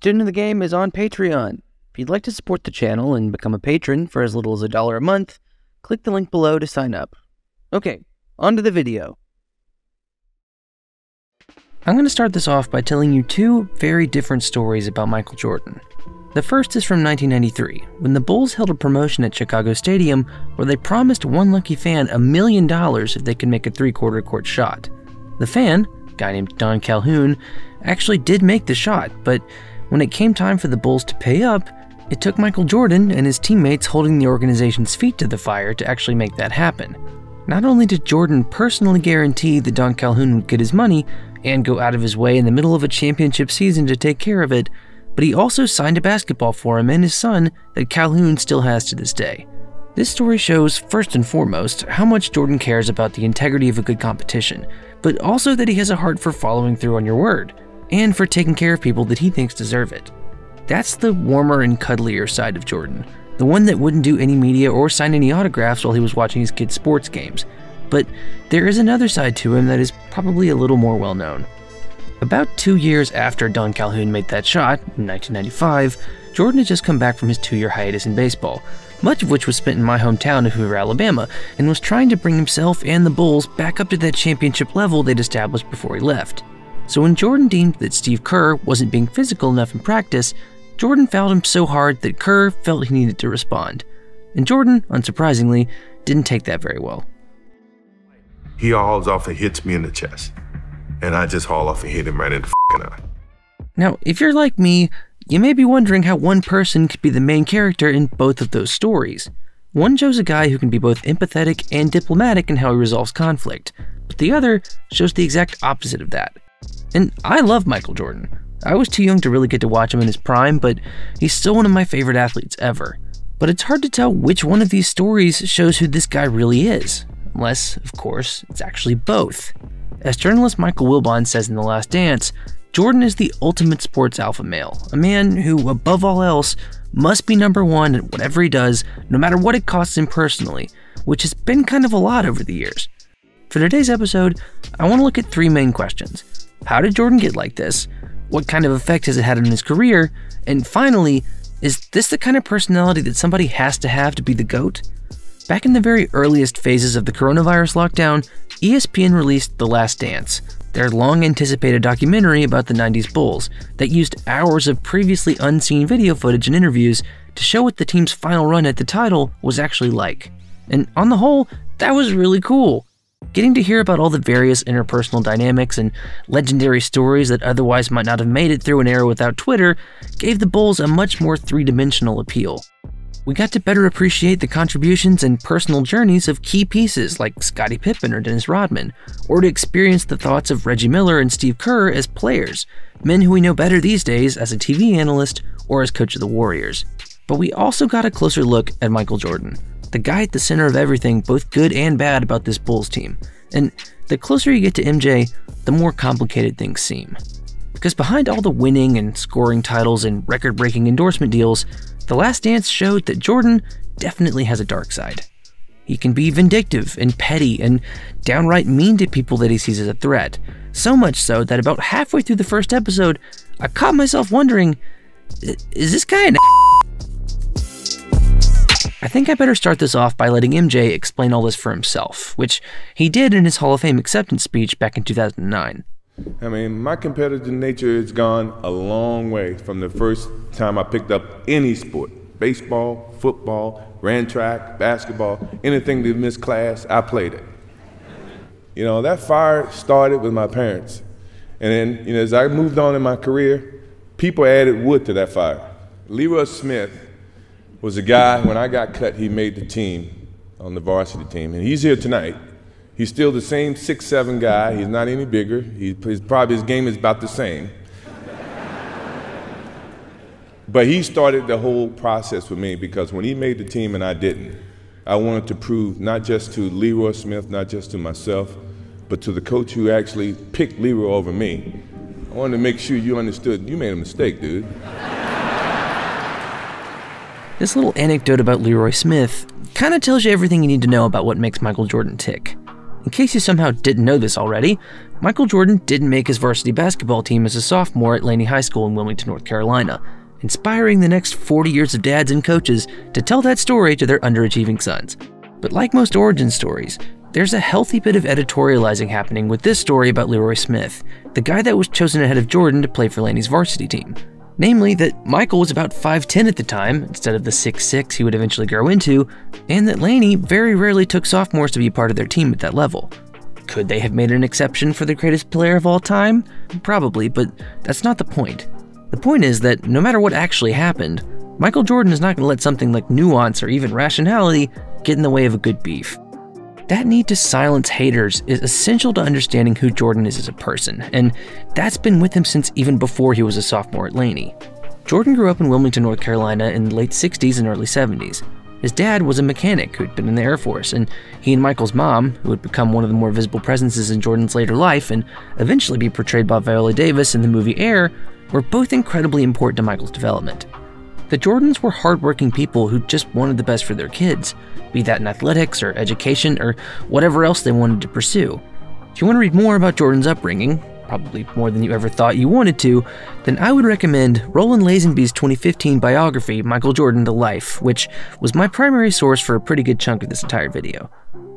Student of the Game is on Patreon. If you'd like to support the channel and become a patron for as little as $1 a month, click the link below to sign up. Okay, on to the video. I'm going to start this off by telling you two very different stories about Michael Jordan. The first is from 1993, when the Bulls held a promotion at Chicago Stadium where they promised one lucky fan $1 million if they could make a three-quarter court shot. The fan, a guy named Don Calhoun, actually did make the shot, but when it came time for the Bulls to pay up, it took Michael Jordan and his teammates holding the organization's feet to the fire to actually make that happen. Not only did Jordan personally guarantee that Don Calhoun would get his money and go out of his way in the middle of a championship season to take care of it, but he also signed a basketball for him and his son that Calhoun still has to this day. This story shows, first and foremost, how much Jordan cares about the integrity of a good competition, but also that he has a heart for following through on your word, and for taking care of people that he thinks deserve it. That's the warmer and cuddlier side of Jordan, the one that wouldn't do any media or sign any autographs while he was watching his kids' sports games. But there is another side to him that is probably a little more well known. About 2 years after Don Calhoun made that shot, in 1995, Jordan had just come back from his 2-year hiatus in baseball, much of which was spent in my hometown of Hoover, Alabama, and was trying to bring himself and the Bulls back up to that championship level they'd established before he left. So when Jordan deemed that Steve Kerr wasn't being physical enough in practice, Jordan fouled him so hard that Kerr felt he needed to respond. And Jordan, unsurprisingly, didn't take that very well. He hauls off and hits me in the chest. And I just haul off and hit him right in the f***ing eye. Now, if you're like me, you may be wondering how one person could be the main character in both of those stories. One shows a guy who can be both empathetic and diplomatic in how he resolves conflict, but the other shows the exact opposite of that. And I love Michael Jordan. I was too young to really get to watch him in his prime, but he's still one of my favorite athletes ever. But it's hard to tell which one of these stories shows who this guy really is, unless, of course, it's actually both. As journalist Michael Wilbon says in The Last Dance, Jordan is the ultimate sports alpha male, a man who, above all else, must be #1 at whatever he does, no matter what it costs him personally, which has been kind of a lot over the years. For today's episode, I want to look at three main questions. How did Jordan get like this? What kind of effect has it had on his career? And finally, is this the kind of personality that somebody has to have to be the GOAT? Back in the very earliest phases of the coronavirus lockdown, ESPN released The Last Dance, their long-anticipated documentary about the 90s Bulls that used hours of previously unseen video footage and interviews to show what the team's final run at the title was actually like. And on the whole, that was really cool. Getting to hear about all the various interpersonal dynamics and legendary stories that otherwise might not have made it through an era without Twitter gave the Bulls a much more three-dimensional appeal. We got to better appreciate the contributions and personal journeys of key pieces like Scottie Pippen or Dennis Rodman, or to experience the thoughts of Reggie Miller and Steve Kerr as players, men who we know better these days as a TV analyst or as coach of the Warriors. But we also got a closer look at Michael Jordan, the guy at the center of everything both good and bad about this Bulls team. And the closer you get to MJ, the more complicated things seem. Because behind all the winning and scoring titles and record-breaking endorsement deals, The Last Dance showed that Jordan definitely has a dark side. He can be vindictive and petty and downright mean to people that he sees as a threat, so much so that about halfway through the first episode, I caught myself wondering, is this guy an I think I better start this off by letting MJ explain all this for himself, which he did in his Hall of Fame acceptance speech back in 2009. I mean, my competitive nature has gone a long way from the first time I picked up any sport. Baseball, football, ran track, basketball, anything that missed class, I played it. You know, that fire started with my parents. And then, you know, as I moved on in my career, people added wood to that fire. Leroy Smith was a guy, when I got cut, he made the team on the varsity team. And he's here tonight. He's still the same 6'7" guy. He's not any bigger. He's probably his game is about the same. But he started the whole process with me because when he made the team and I didn't, I wanted to prove not just to Leroy Smith, not just to myself, but to the coach who actually picked Leroy over me. I wanted to make sure you understood you made a mistake, dude. This little anecdote about Leroy Smith kind of tells you everything you need to know about what makes Michael Jordan tick. In case you somehow didn't know this already, Michael Jordan didn't make his varsity basketball team as a sophomore at Laney High School in Wilmington, North Carolina, inspiring the next 40 years of dads and coaches to tell that story to their underachieving sons. But like most origin stories, there's a healthy bit of editorializing happening with this story about Leroy Smith, the guy that was chosen ahead of Jordan to play for Laney's varsity team. Namely, that Michael was about 5'10" at the time, instead of the 6'6" he would eventually grow into, and that Laney very rarely took sophomores to be part of their team at that level. Could they have made an exception for the greatest player of all time? Probably, but that's not the point. The point is that no matter what actually happened, Michael Jordan is not going to let something like nuance or even rationality get in the way of a good beef. That need to silence haters is essential to understanding who Jordan is as a person, and that's been with him since even before he was a sophomore at Laney. Jordan grew up in Wilmington, North Carolina in the late 60s and early 70s. His dad was a mechanic who'd been in the Air Force, and he and Michael's mom, who would become one of the more visible presences in Jordan's later life and eventually be portrayed by Viola Davis in the movie Air, were both incredibly important to Michael's development. The Jordans were hardworking people who just wanted the best for their kids, be that in athletics or education or whatever else they wanted to pursue. If you want to read more about Jordan's upbringing, probably more than you ever thought you wanted to, then I would recommend Roland Lazenby's 2015 biography, Michael Jordan: The Life, which was my primary source for a pretty good chunk of this entire video.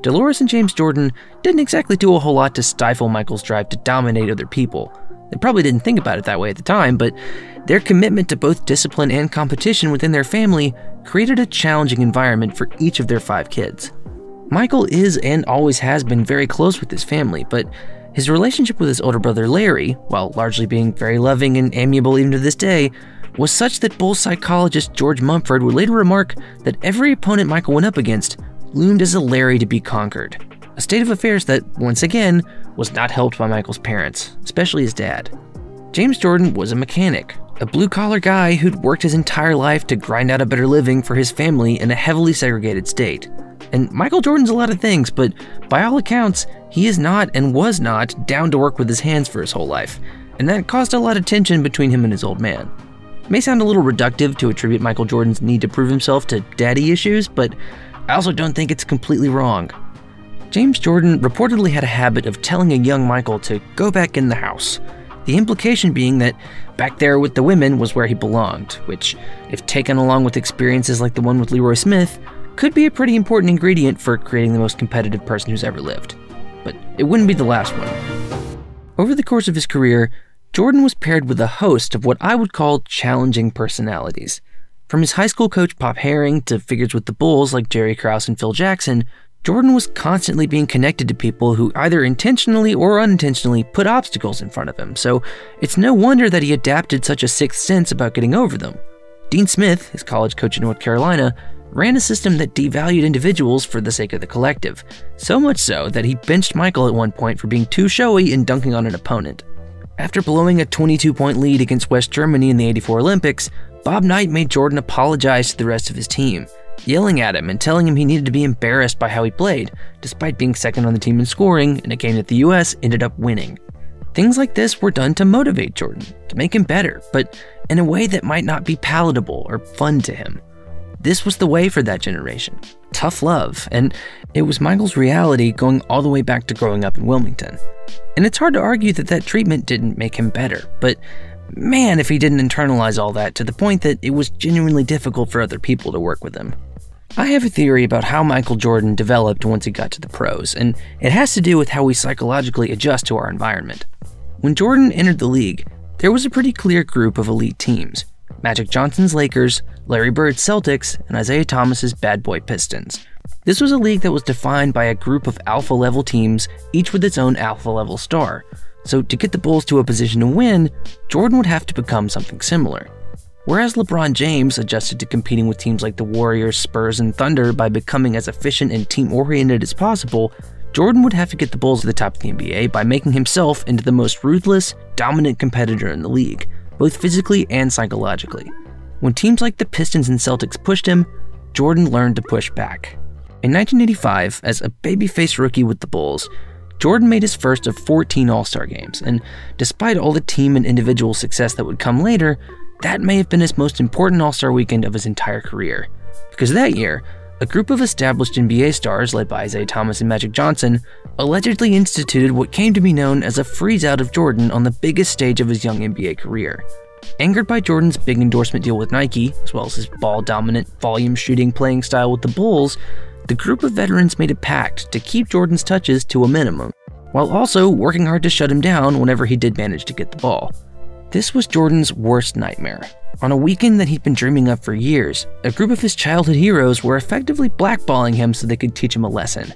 Dolores and James Jordan didn't exactly do a whole lot to stifle Michael's drive to dominate other people. They probably didn't think about it that way at the time, but their commitment to both discipline and competition within their family created a challenging environment for each of their 5 kids. Michael is and always has been very close with his family, but his relationship with his older brother Larry, while largely being very loving and amiable even to this day, was such that Bulls psychologist George Mumford would later remark that every opponent Michael went up against loomed as a Larry to be conquered. A state of affairs that, once again, was not helped by Michael's parents, especially his dad. James Jordan was a mechanic, a blue-collar guy who'd worked his entire life to grind out a better living for his family in a heavily segregated state. And Michael Jordan's a lot of things, but by all accounts, he is not and was not down to work with his hands for his whole life, and that caused a lot of tension between him and his old man. It may sound a little reductive to attribute Michael Jordan's need to prove himself to daddy issues, but I also don't think it's completely wrong. James Jordan reportedly had a habit of telling a young Michael to go back in the house, the implication being that back there with the women was where he belonged, which, if taken along with experiences like the one with Leroy Smith, could be a pretty important ingredient for creating the most competitive person who's ever lived. But it wouldn't be the last one. Over the course of his career, Jordan was paired with a host of what I would call challenging personalities. From his high school coach Pop Herring to figures with the Bulls like Jerry Krause and Phil Jackson, Jordan was constantly being connected to people who either intentionally or unintentionally put obstacles in front of him, so it's no wonder that he adapted such a sixth sense about getting over them. Dean Smith, his college coach in North Carolina, ran a system that devalued individuals for the sake of the collective, so much so that he benched Michael at one point for being too showy and dunking on an opponent. After blowing a 22-point lead against West Germany in the '84 Olympics, Bob Knight made Jordan apologize to the rest of his team, yelling at him and telling him he needed to be embarrassed by how he played, despite being second on the team in scoring in a game that the US ended up winning. Things like this were done to motivate Jordan, to make him better, but in a way that might not be palatable or fun to him. This was the way for that generation. Tough love, and it was Michael's reality going all the way back to growing up in Wilmington. And it's hard to argue that that treatment didn't make him better, but man, if he didn't internalize all that to the point that it was genuinely difficult for other people to work with him. I have a theory about how Michael Jordan developed once he got to the pros, and it has to do with how we psychologically adjust to our environment. When Jordan entered the league, there was a pretty clear group of elite teams: Magic Johnson's Lakers, Larry Bird's Celtics, and Isaiah Thomas's Bad Boy Pistons. This was a league that was defined by a group of alpha-level teams, each with its own alpha-level star. So to get the Bulls to a position to win, Jordan would have to become something similar. Whereas LeBron James adjusted to competing with teams like the Warriors, Spurs, and Thunder by becoming as efficient and team-oriented as possible, Jordan would have to get the Bulls to the top of the NBA by making himself into the most ruthless, dominant competitor in the league, both physically and psychologically. When teams like the Pistons and Celtics pushed him, Jordan learned to push back. In 1985, as a babyface rookie with the Bulls, Jordan made his first of 14 All-Star games, and despite all the team and individual success that would come later, that may have been his most important All-Star weekend of his entire career. Because that year, A group of established NBA stars led by Isaiah Thomas and Magic Johnson allegedly instituted what came to be known as a freeze-out of Jordan on the biggest stage of his young NBA career. Angered by Jordan's big endorsement deal with Nike, as well as his ball-dominant, volume-shooting playing style with the Bulls, the group of veterans made a pact to keep Jordan's touches to a minimum, while also working hard to shut him down whenever he did manage to get the ball. This was Jordan's worst nightmare. On a weekend that he'd been dreaming of for years, a group of his childhood heroes were effectively blackballing him so they could teach him a lesson.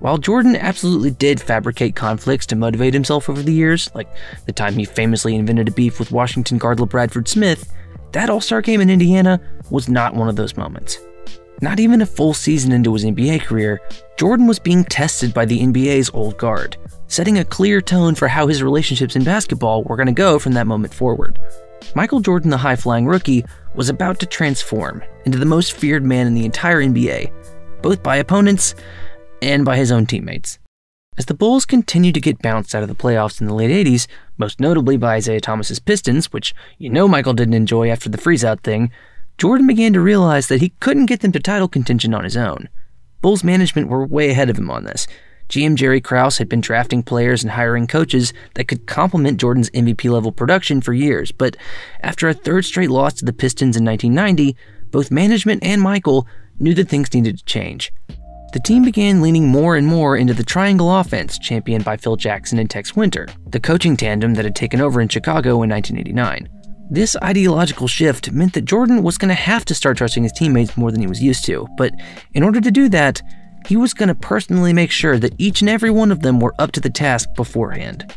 While Jordan absolutely did fabricate conflicts to motivate himself over the years, like the time he famously invented a beef with Washington guard LeBradford Smith, that All-Star game in Indiana was not one of those moments. Not even a full season into his NBA career, Jordan was being tested by the NBA's old guard, setting a clear tone for how his relationships in basketball were going to go from that moment forward. Michael Jordan, the high-flying rookie, was about to transform into the most feared man in the entire NBA, both by opponents and by his own teammates. As the Bulls continued to get bounced out of the playoffs in the late 80s, most notably by Isaiah Thomas's Pistons, which you know Michael didn't enjoy after the freeze-out thing, Jordan began to realize that he couldn't get them to title contention on his own. Bulls management were way ahead of him on this. GM Jerry Krause had been drafting players and hiring coaches that could complement Jordan's MVP-level production for years, but after a third straight loss to the Pistons in 1990, both management and Michael knew that things needed to change. The team began leaning more and more into the triangle offense championed by Phil Jackson and Tex Winter, the coaching tandem that had taken over in Chicago in 1989. This ideological shift meant that Jordan was going to have to start trusting his teammates more than he was used to, but in order to do that, he was going to personally make sure that each and every one of them were up to the task beforehand.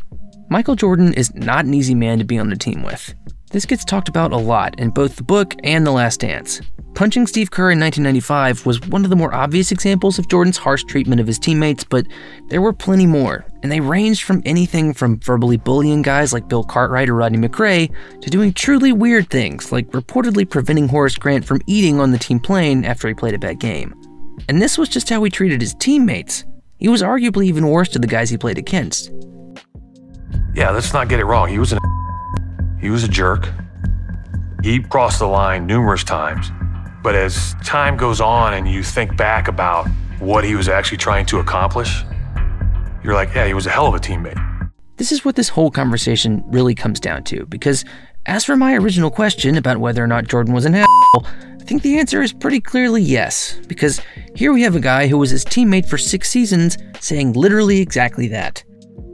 Michael Jordan is not an easy man to be on the team with. This gets talked about a lot in both the book and The Last Dance. Punching Steve Kerr in 1995 was one of the more obvious examples of Jordan's harsh treatment of his teammates, but there were plenty more, and they ranged from anything from verbally bullying guys like Bill Cartwright or Rodney McRae to doing truly weird things, like reportedly preventing Horace Grant from eating on the team plane after he played a bad game. And this was just how he treated his teammates. He was arguably even worse to the guys he played against. Yeah, let's not get it wrong. He was a jerk. He crossed the line numerous times. But as time goes on and you think back about what he was actually trying to accomplish, you're like, yeah, he was a hell of a teammate. This is what this whole conversation really comes down to, because as for my original question about whether or not Jordan was an asshole, I think the answer is pretty clearly yes, because here we have a guy who was his teammate for 6 seasons saying literally exactly that.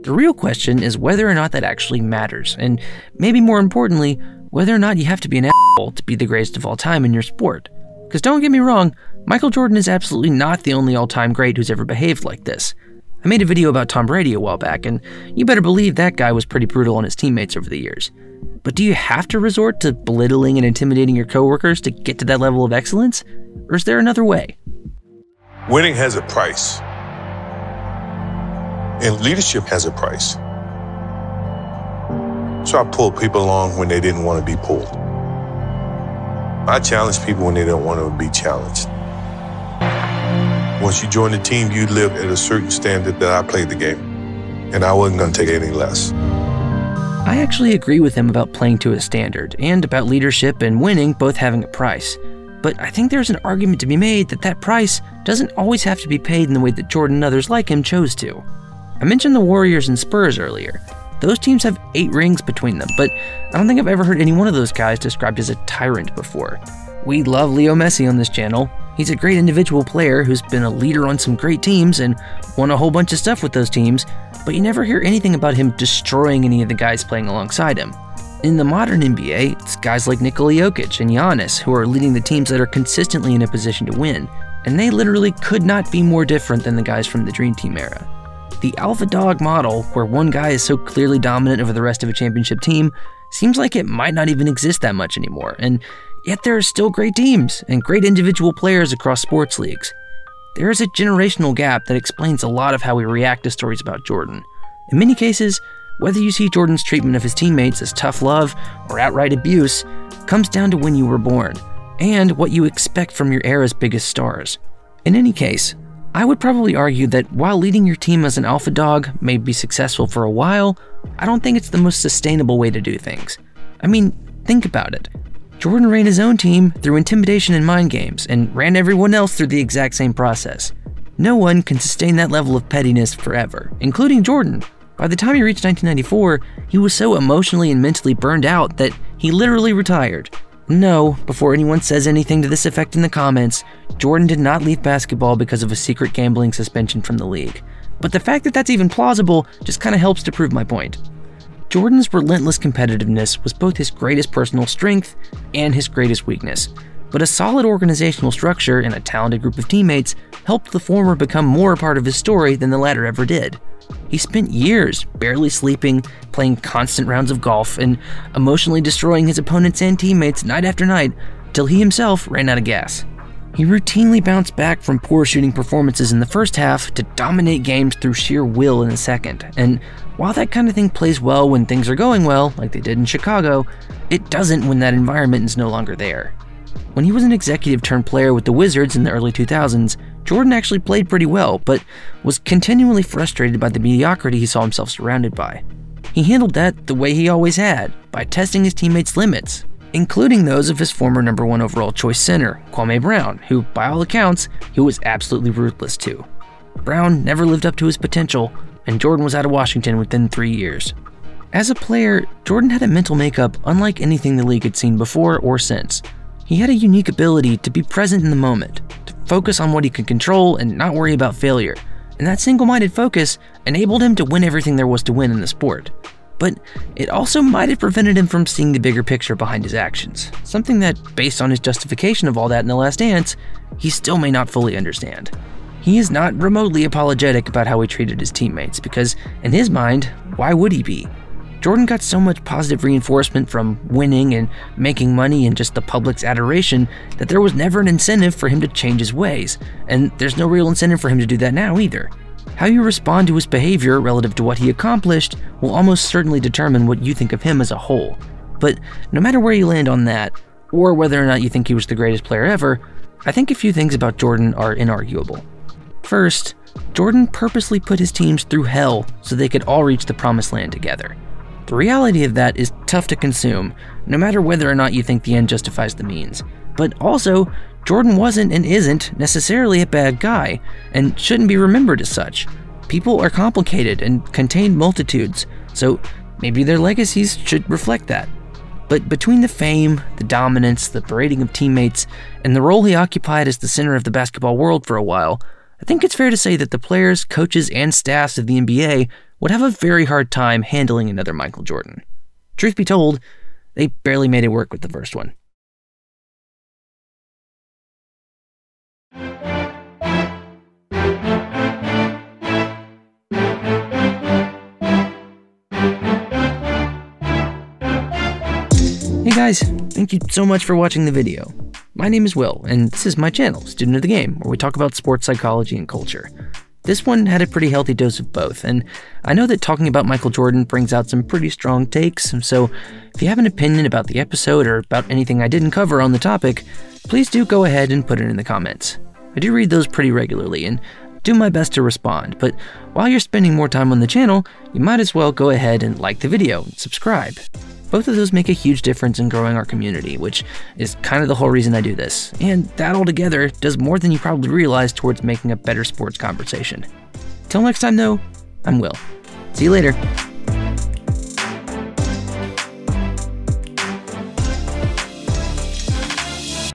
The real question is whether or not that actually matters, and maybe more importantly, whether or not you have to be an asshole to be the greatest of all time in your sport. Because don't get me wrong, Michael Jordan is absolutely not the only all-time great who's ever behaved like this. I made a video about Tom Brady a while back, and you better believe that guy was pretty brutal on his teammates over the years. But do you have to resort to belittling and intimidating your coworkers to get to that level of excellence? Or is there another way? Winning has a price. And leadership has a price. So I pulled people along when they didn't want to be pulled. I challenge people when they don't want to be challenged. Once you join the team, you live at a certain standard that I played the game. And I wasn't going to take anything less. I actually agree with him about playing to a standard, and about leadership and winning both having a price. But I think there's an argument to be made that that price doesn't always have to be paid in the way that Jordan and others like him chose to. I mentioned the Warriors and Spurs earlier. Those teams have 8 rings between them, but I don't think I've ever heard any one of those guys described as a tyrant before. We love Leo Messi on this channel. He's a great individual player who's been a leader on some great teams and won a whole bunch of stuff with those teams, but you never hear anything about him destroying any of the guys playing alongside him. In the modern NBA, it's guys like Nikola Jokic and Giannis who are leading the teams that are consistently in a position to win, and they literally could not be more different than the guys from the Dream Team era. The alpha dog model, where one guy is so clearly dominant over the rest of a championship team, seems like it might not even exist that much anymore, and yet there are still great teams and great individual players across sports leagues. There is a generational gap that explains a lot of how we react to stories about Jordan. In many cases, whether you see Jordan's treatment of his teammates as tough love or outright abuse comes down to when you were born, and what you expect from your era's biggest stars. In any case, I would probably argue that while leading your team as an alpha dog may be successful for a while, I don't think it's the most sustainable way to do things. I mean, think about it. Jordan ran his own team through intimidation and mind games and ran everyone else through the exact same process. No one can sustain that level of pettiness forever, including Jordan. By the time he reached 1994, he was so emotionally and mentally burned out that he literally retired. No, before anyone says anything to this effect in the comments, Jordan did not leave basketball because of a secret gambling suspension from the league. But the fact that that's even plausible just kind of helps to prove my point. Jordan's relentless competitiveness was both his greatest personal strength and his greatest weakness, but a solid organizational structure and a talented group of teammates helped the former become more a part of his story than the latter ever did. He spent years barely sleeping, playing constant rounds of golf, and emotionally destroying his opponents and teammates night after night till he himself ran out of gas. He routinely bounced back from poor shooting performances in the first half to dominate games through sheer will in the second, and while that kind of thing plays well when things are going well, like they did in Chicago, it doesn't when that environment is no longer there. When he was an executive-turned-player with the Wizards in the early 2000s, Jordan actually played pretty well, but was continually frustrated by the mediocrity he saw himself surrounded by. He handled that the way he always had, by testing his teammates' limits, including those of his former #1 overall choice center, Kwame Brown, who, by all accounts, he was absolutely ruthless to. Brown never lived up to his potential, and Jordan was out of Washington within 3 years. As a player, Jordan had a mental makeup unlike anything the league had seen before or since. He had a unique ability to be present in the moment, to focus on what he could control and not worry about failure, and that single-minded focus enabled him to win everything there was to win in the sport. But it also might have prevented him from seeing the bigger picture behind his actions, something that, based on his justification of all that in The Last Dance, he still may not fully understand. He is not remotely apologetic about how he treated his teammates because, in his mind, why would he be? Jordan got so much positive reinforcement from winning and making money and just the public's adoration that there was never an incentive for him to change his ways, and there's no real incentive for him to do that now either. How you respond to his behavior relative to what he accomplished will almost certainly determine what you think of him as a whole. But no matter where you land on that, or whether or not you think he was the greatest player ever, I think a few things about Jordan are inarguable. First, Jordan purposely put his teams through hell so they could all reach the promised land together. The reality of that is tough to consume, no matter whether or not you think the end justifies the means. But also, Jordan wasn't and isn't necessarily a bad guy, and shouldn't be remembered as such. People are complicated and contain multitudes, so maybe their legacies should reflect that. But between the fame, the dominance, the berating of teammates, and the role he occupied as the center of the basketball world for a while, I think it's fair to say that the players, coaches, and staffs of the NBA would have a very hard time handling another Michael Jordan. Truth be told, they barely made it work with the first one. Hey guys, thank you so much for watching the video. My name is Will, and this is my channel, Student of the Game, where we talk about sports psychology and culture. This one had a pretty healthy dose of both, and I know that talking about Michael Jordan brings out some pretty strong takes, so if you have an opinion about the episode or about anything I didn't cover on the topic, please do go ahead and put it in the comments. I do read those pretty regularly, and do my best to respond, but while you're spending more time on the channel, you might as well go ahead and like the video and subscribe. Both of those make a huge difference in growing our community, which is kind of the whole reason I do this, and that all together does more than you probably realize towards making a better sports conversation. Till next time though, I'm Will. See you later.